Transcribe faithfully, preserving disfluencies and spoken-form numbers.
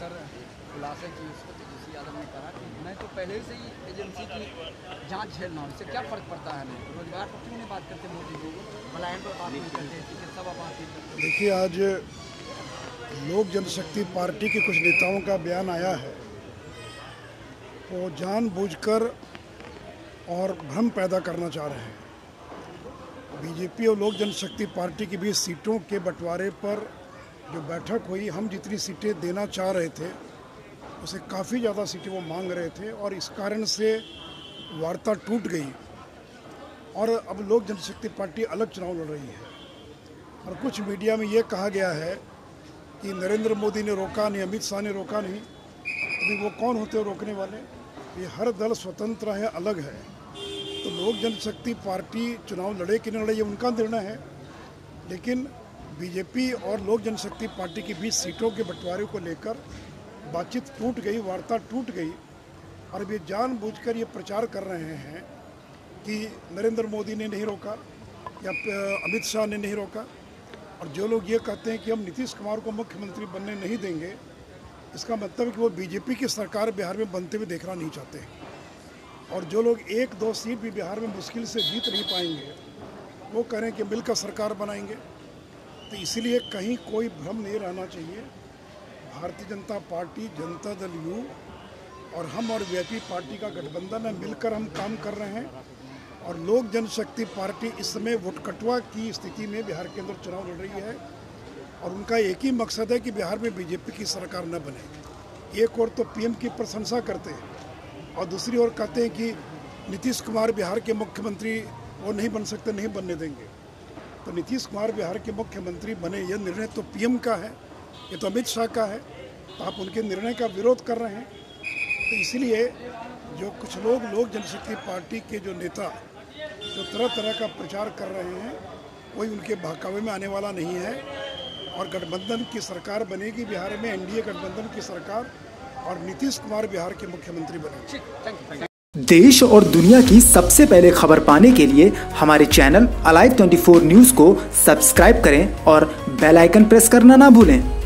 Sir खुलासे की उसको तेजस्वी यादव ने कहा कि मैं तो पहले से ही एजेंसी की जांच झेलना हूँ, इससे क्या फ़र्क पड़ता है हमें? रोजगार पर क्यों नहीं बात करते मोदी जी, भलायन पर बात नहीं करते, चिकित्सा पर बात नहीं करते। देखिए, आज लोक जनशक्ति पार्टी के कुछ नेताओं का बयान आया है, वो तो जानबूझकर और भ्रम पैदा करना चाह रहे हैं। बीजेपी और लोक जनशक्ति पार्टी के बीच सीटों के बंटवारे पर जो बैठक हुई, हम जितनी सीटें देना चाह रहे थे उसे काफ़ी ज़्यादा सीटें वो मांग रहे थे और इस कारण से वार्ता टूट गई और अब लोक जनशक्ति पार्टी अलग चुनाव लड़ रही है। और कुछ मीडिया में ये कहा गया है कि नरेंद्र मोदी ने रोका नहीं, अमित शाह ने रोका नहीं। अभी वो कौन होते रोकने वाले? ये हर दल स्वतंत्र है, अलग है। तो लोक जनशक्ति पार्टी चुनाव लड़े कि न लड़े ये उनका निर्णय है, लेकिन बीजेपी और लोक जनशक्ति पार्टी के बीच सीटों के बंटवारे को लेकर बातचीत टूट गई, वार्ता टूट गई। और अब ये जानबूझकर ये प्रचार कर रहे हैं कि नरेंद्र मोदी ने नहीं रोका या अमित शाह ने नहीं रोका। और जो लोग ये कहते हैं कि हम नीतीश कुमार को मुख्यमंत्री बनने नहीं देंगे, इसका मतलब है कि वो बीजेपी की सरकार बिहार में बनते हुए देखना नहीं चाहते हैं। और जो लोग एक दो सीट भी बिहार में मुश्किल से जीत नहीं पाएंगे वो कह रहे हैं कि मिलकर सरकार बनाएंगे। तो इसीलिए कहीं कोई भ्रम नहीं रहना चाहिए। भारतीय जनता पार्टी, जनता दल यू और हम और वीआईपी पार्टी का गठबंधन है, मिलकर हम काम कर रहे हैं। और लोक जनशक्ति पार्टी इस समय वोटकटवा की स्थिति में बिहार के अंदर चुनाव लड़ रही है और उनका एक ही मकसद है कि बिहार में बीजेपी की सरकार न बने। एक और तो पीएम की प्रशंसा करते हैं और दूसरी ओर कहते हैं कि नीतीश कुमार बिहार के मुख्यमंत्री वो नहीं बन सकते, नहीं बनने देंगे। तो नीतीश कुमार बिहार के मुख्यमंत्री बने, यह निर्णय तो पीएम का है, ये तो अमित शाह का है। तो आप उनके निर्णय का विरोध कर रहे हैं। तो इसलिए जो कुछ लोग लोक जनशक्ति पार्टी के जो नेता जो तरह तरह का प्रचार कर रहे हैं कोई उनके बहकावे में आने वाला नहीं है। और गठबंधन की सरकार बनेगी बिहार में, एनडीए गठबंधन की सरकार, और नीतीश कुमार बिहार के मुख्यमंत्री बने। देश और दुनिया की सबसे पहले खबर पाने के लिए हमारे चैनल अलाइव चौबीस न्यूज़ को सब्सक्राइब करें और बेल आइकन प्रेस करना ना भूलें।